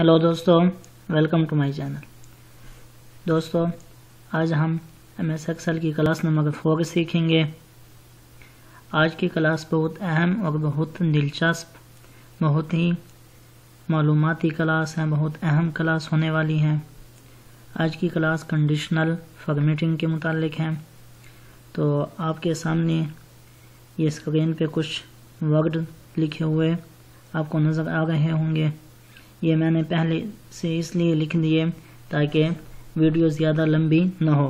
Hello दोस्तों, welcome to my channel. दोस्तों आज हम MS एक्सेल की क्लास नंबर 4 सीखेंगे। आज की क्लास बहुत अहम और बहुत दिलचस्प, बहुत ही मालूमाती क्लास है, बहुत अहम क्लास होने वाली है। आज की क्लास कंडीशनल फॉर्मेटिंग के मुतालिक है। तो आपके सामने ये स्क्रीन पे कुछ वर्ड लिखे हुए आपको नज़र आ रहे होंगे। ये मैंने पहले से इसलिए लिख दिए ताकि वीडियो ज़्यादा लंबी ना हो।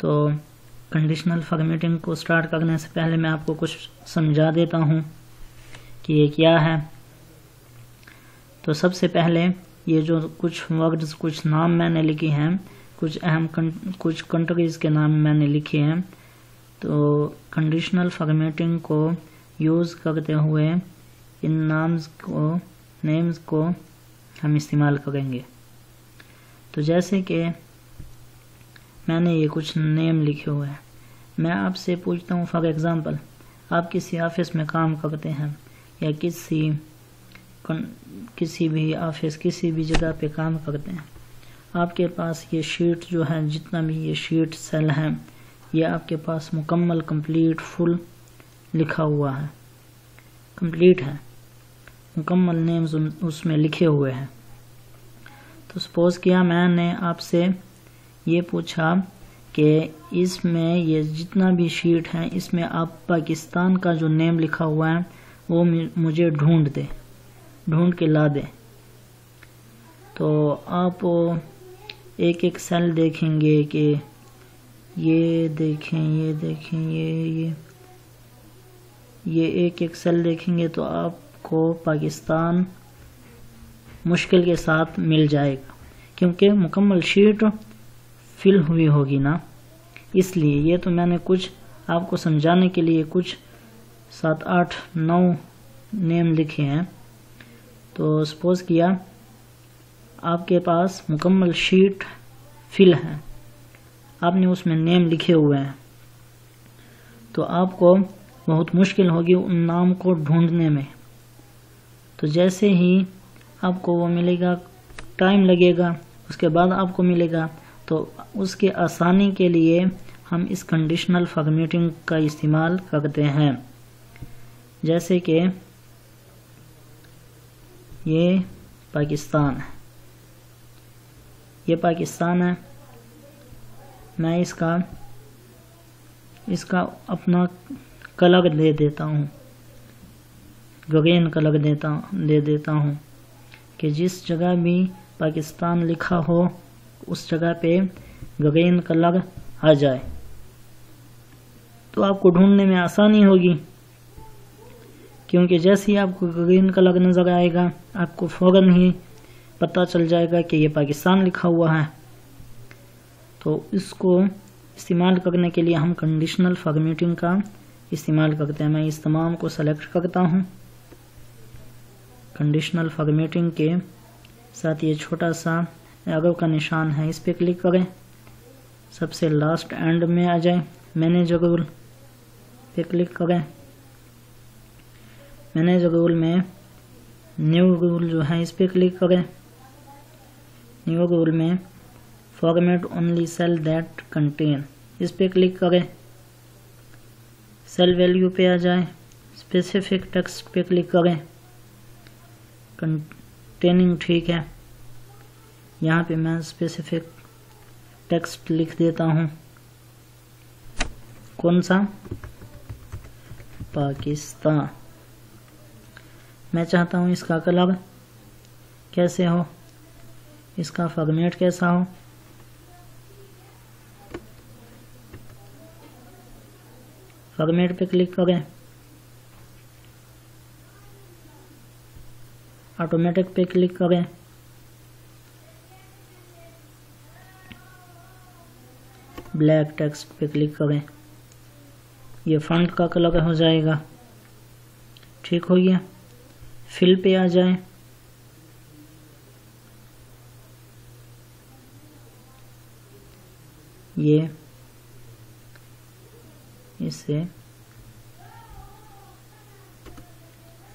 तो कंडीशनल फॉर्मेटिंग को स्टार्ट करने से पहले मैं आपको कुछ समझा देता हूँ कि ये क्या है। तो सबसे पहले ये जो कुछ वर्ड्स, कुछ नाम मैंने लिखे हैं, कुछ अहम कुछ कंट्रीज़ के नाम मैंने लिखे हैं। तो कंडीशनल फॉर्मेटिंग को यूज़ करते हुए इन नेम्स को हम इस्तेमाल करेंगे। तो जैसे कि मैंने ये कुछ नेम लिखे हुए हैं। मैं आपसे पूछता हूँ, फॉर एग्ज़ाम्पल, आप किसी ऑफिस में काम करते हैं या किसी भी ऑफिस, किसी भी जगह पे काम करते हैं। आपके पास ये शीट जो है, जितना भी ये शीट सेल है, ये आपके पास मुकम्मल, कंप्लीट, फुल लिखा हुआ है, कंप्लीट है, मुकम्मल नेम्स उसमें लिखे हुए हैं। तो सपोज़ किया मैंने आपसे ये पूछा कि इसमें ये जितना भी शीट है, इसमें आप पाकिस्तान का जो नेम लिखा हुआ है वो मुझे ढूंढ के ला दे। तो आप एक एक सेल देखेंगे कि ये देखें, ये देखें, ये एक एक सेल देखेंगे तो आपको पाकिस्तान मुश्किल के साथ मिल जाएगा, क्योंकि मुकम्मल शीट फिल हुई होगी ना। इसलिए ये तो मैंने कुछ आपको समझाने के लिए कुछ 7, 8, 9 नेम लिखे हैं। तो सपोज़ किया आपके पास मुकम्मल शीट फिल है, आपने उसमें नेम लिखे हुए हैं। तो आपको बहुत मुश्किल होगी उन नाम को ढूंढने में। तो जैसे ही आपको वो मिलेगा, टाइम लगेगा, उसके बाद आपको मिलेगा। तो उसके आसानी के लिए हम इस कंडीशनल फॉर्मेटिंग का इस्तेमाल करते हैं। जैसे कि ये पाकिस्तान है, ये पाकिस्तान है। मैं इसका अपना कलर दे देता हूँ, ग्रीन कलर दे देता हूँ कि जिस जगह भी पाकिस्तान लिखा हो उस जगह पे ग्रीन कलर आ जाए, तो आपको ढूंढने में आसानी होगी। क्योंकि जैसे ही आपको ग्रीन कलर नज़र आएगा, आपको फ़ौरन ही पता चल जाएगा कि ये पाकिस्तान लिखा हुआ है। तो इसको इस्तेमाल करने के लिए हम कंडीशनल फॉर्मेटिंग का इस्तेमाल करते हैं। मैं इस तमाम को सेलेक्ट करता हूं। कंडीशनल फॉर्मेटिंग के साथ ये छोटा सा एरो का निशान है, इस पर क्लिक करें, सबसे लास्ट एंड में आ जाए। मैनेजर रूल पे क्लिक करें। मैनेजर रूल में न्यू रूल जो है, इस पर क्लिक करें। न्यू रूल में format only cell that contain, इस पर क्लिक करें। सेल वैल्यू पे आ जाए, स्पेसिफिक टेक्स्ट पे क्लिक करें, कंटेनिंग, ठीक है। यहाँ पे मैं स्पेसिफिक टेक्स्ट लिख देता हूँ, कौन सा, पाकिस्तान। मैं चाहता हूँ इसका कलर कैसे हो, इसका फॉर्मेट कैसा हो। फॉर्मेट पे क्लिक करें, ऑटोमेटिक पे क्लिक करें। ब्लैक टेक्स्ट पे क्लिक करें, ये फॉन्ट का कलर हो जाएगा, ठीक हो गया। फिल पे आ जाए, ये इसे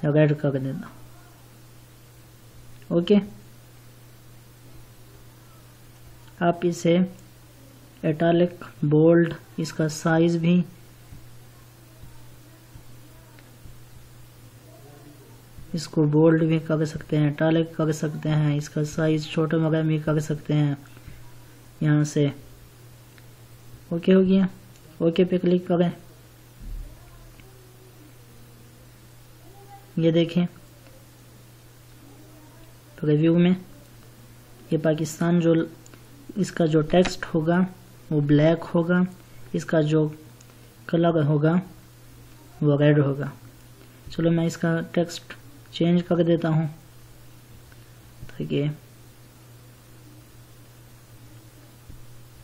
रेड कर देना, ओके। आप इसे इटालिक, बोल्ड, इसका साइज भी इसको बोल्ड भी कर सकते हैं, इटालिक कर सकते हैं, इसका साइज छोटे वगैरह भी कर सकते हैं यहाँ से। ओके हो गया, ओके पे क्लिक करें। ये देखें प्रीव्यू में ये पाकिस्तान जो इसका जो टेक्स्ट होगा वो ब्लैक होगा, इसका जो कलर होगा वो रेड होगा। चलो मैं इसका टेक्स्ट चेंज कर देता हूँ ताकि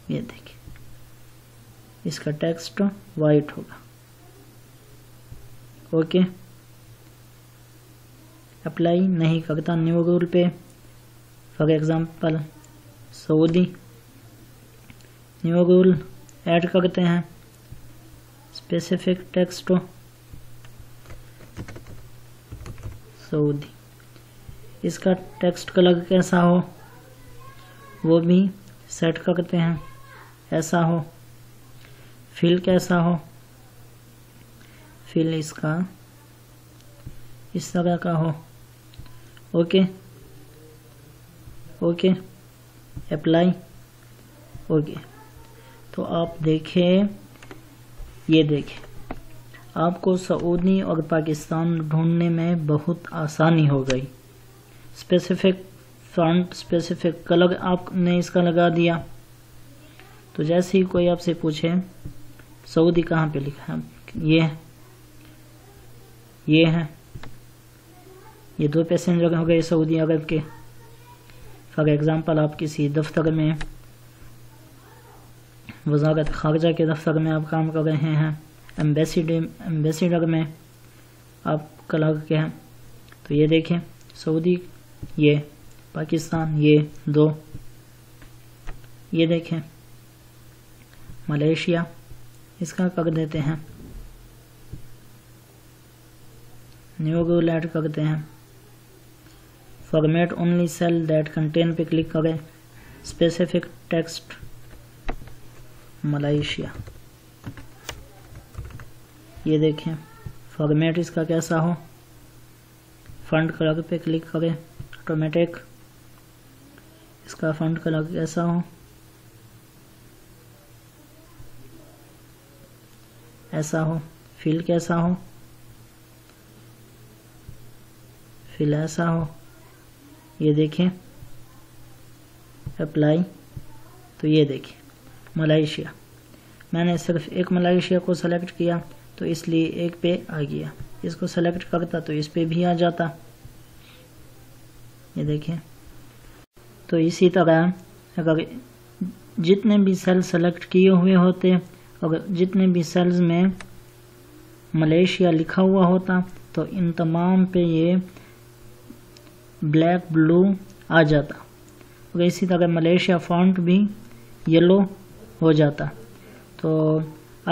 ये देखिए इसका टेक्स्ट वाइट होगा। ओके, अप्लाई नहीं करता न्यू रूल पे। For example Saudi, new rule add करते हैं, स्पेसिफिक टेक्स्ट सऊदी, इसका टेक्स्ट कलर कैसा हो वो भी सेट करते हैं, ऐसा हो। फिल कैसा हो, फिल इसका इस तरह का हो। Okay okay apply. ओके तो आप देखें, ये देखें, आपको सऊदी और पाकिस्तान ढूंढने में बहुत आसानी हो गई। स्पेसिफिक फॉन्ट, स्पेसिफिक कलर आपने इसका लगा दिया, तो जैसे ही कोई आपसे पूछे सऊदी कहाँ पे लिखा है, ये है, ये दो पैसेंजर हो गए सऊदी अरब के। फॉर एग्ज़ाम्पल आप किसी दफ्तर में, वजारत खारजा के दफ्तर में आप काम कर रहे हैं, एम्बेसडर में आप क्लर्क के हैं, तो ये देखें सऊदी, ये पाकिस्तान, ये दो, ये देखें मलेशिया, इसका कर देते हैं न्यू रूल ऐड करते हैं। Format only cell that contain पे क्लिक करें, स्पेसिफिक टेक्स्ट मलेशिया, ये देखें फॉर्मेट इसका कैसा हो। फॉन्ट कलर पे क्लिक करें, ऑटोमेटिक, इसका फॉन्ट कलर कैसा हो, ऐसा हो। फिल कैसा हो, फिल ऐसा हो, ये देखें अप्लाई। तो ये देखें मलेशिया, मैंने सिर्फ एक मलेशिया को सेलेक्ट किया तो इसलिए एक पे आ गया, इसको सेलेक्ट करता तो इस पे भी आ जाता। ये देखें, तो इसी तरह अगर जितने भी सेल सेलेक्ट किए हुए होते और जितने भी सेल्स में मलेशिया लिखा हुआ होता तो इन तमाम पे ये ब्लैक ब्लू आ जाता, और इसी तरह मलेशिया फॉन्ट भी येलो हो जाता। तो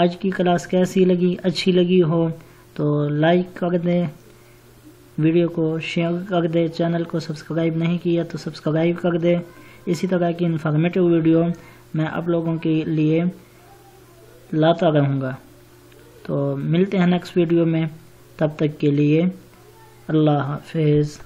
आज की क्लास कैसी लगी, अच्छी लगी हो तो लाइक कर दें, वीडियो को शेयर कर दें, चैनल को सब्सक्राइब नहीं किया तो सब्सक्राइब कर दें। इसी तरह की इन्फॉर्मेटिव वीडियो मैं आप लोगों के लिए लाता रहूँगा। तो मिलते हैं नेक्स्ट वीडियो में, तब तक के लिए अल्लाह हाफिज़।